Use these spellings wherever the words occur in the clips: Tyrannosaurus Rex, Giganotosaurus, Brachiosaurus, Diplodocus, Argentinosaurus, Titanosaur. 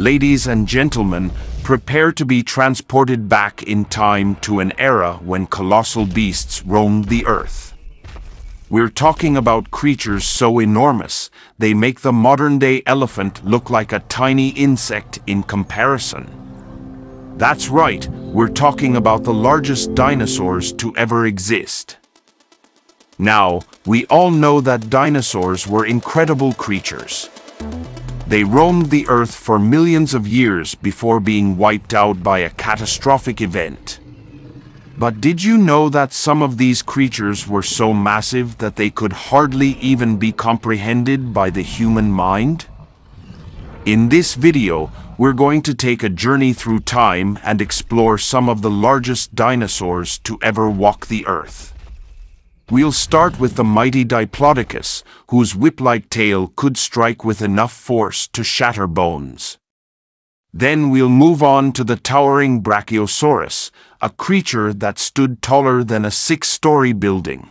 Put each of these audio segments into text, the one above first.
Ladies and gentlemen, prepare to be transported back in time to an era when colossal beasts roamed the earth. We're talking about creatures so enormous, they make the modern-day elephant look like a tiny insect in comparison. That's right, we're talking about the largest dinosaurs to ever exist. Now, we all know that dinosaurs were incredible creatures. They roamed the earth for millions of years before being wiped out by a catastrophic event. But did you know that some of these creatures were so massive that they could hardly even be comprehended by the human mind? In this video, we're going to take a journey through time and explore some of the largest dinosaurs to ever walk the earth. We'll start with the mighty Diplodocus, whose whip-like tail could strike with enough force to shatter bones. Then we'll move on to the towering Brachiosaurus, a creature that stood taller than a six-story building.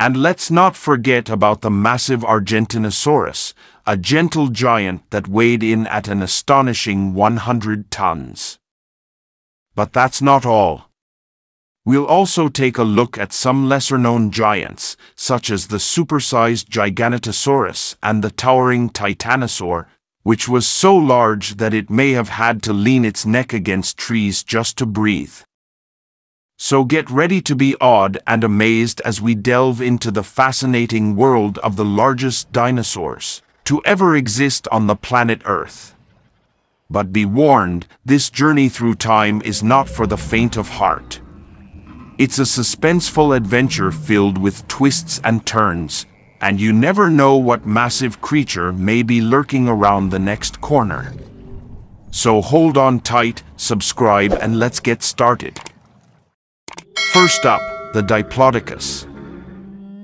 And let's not forget about the massive Argentinosaurus, a gentle giant that weighed in at an astonishing 100 tons. But that's not all. We'll also take a look at some lesser-known giants, such as the supersized Giganotosaurus and the towering Titanosaur, which was so large that it may have had to lean its neck against trees just to breathe. So get ready to be awed and amazed as we delve into the fascinating world of the largest dinosaurs to ever exist on the planet Earth. But be warned, this journey through time is not for the faint of heart. It's a suspenseful adventure filled with twists and turns, and you never know what massive creature may be lurking around the next corner. So hold on tight, subscribe, and let's get started. First up, the Diplodocus.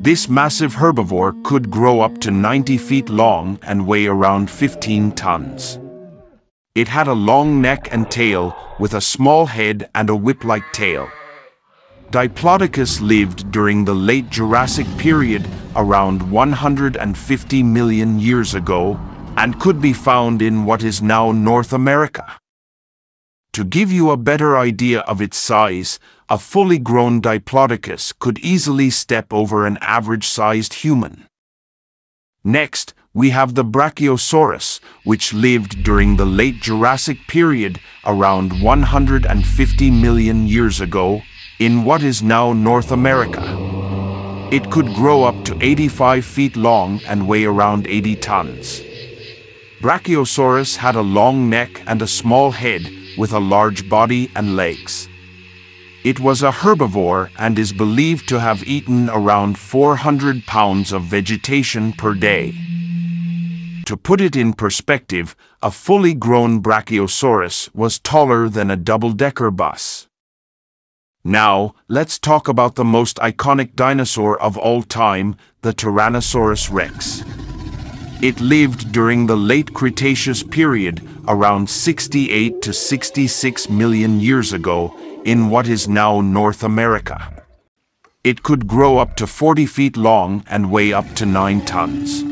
This massive herbivore could grow up to 90 feet long and weigh around 15 tons. It had a long neck and tail, with a small head and a whip-like tail. Diplodocus lived during the late Jurassic period, around 150 million years ago, and could be found in what is now North America. To give you a better idea of its size, a fully grown Diplodocus could easily step over an average-sized human. Next, we have the Brachiosaurus, which lived during the late Jurassic period, around 150 million years ago, in what is now North America. It could grow up to 85 feet long and weigh around 80 tons. Brachiosaurus had a long neck and a small head, with a large body and legs. It was a herbivore and is believed to have eaten around 400 pounds of vegetation per day. To put it in perspective, a fully grown Brachiosaurus was taller than a double-decker bus. Now, let's talk about the most iconic dinosaur of all time, the Tyrannosaurus Rex. It lived during the late Cretaceous period, around 68 to 66 million years ago, in what is now North America. It could grow up to 40 feet long and weigh up to 9 tons.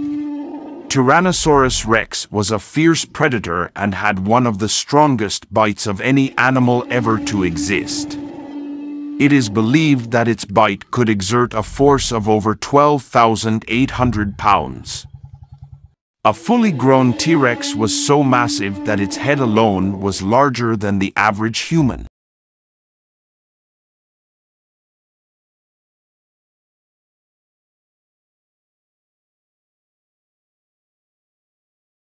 Tyrannosaurus Rex was a fierce predator and had one of the strongest bites of any animal ever to exist. It is believed that its bite could exert a force of over 12,800 pounds. A fully grown T-Rex was so massive that its head alone was larger than the average human.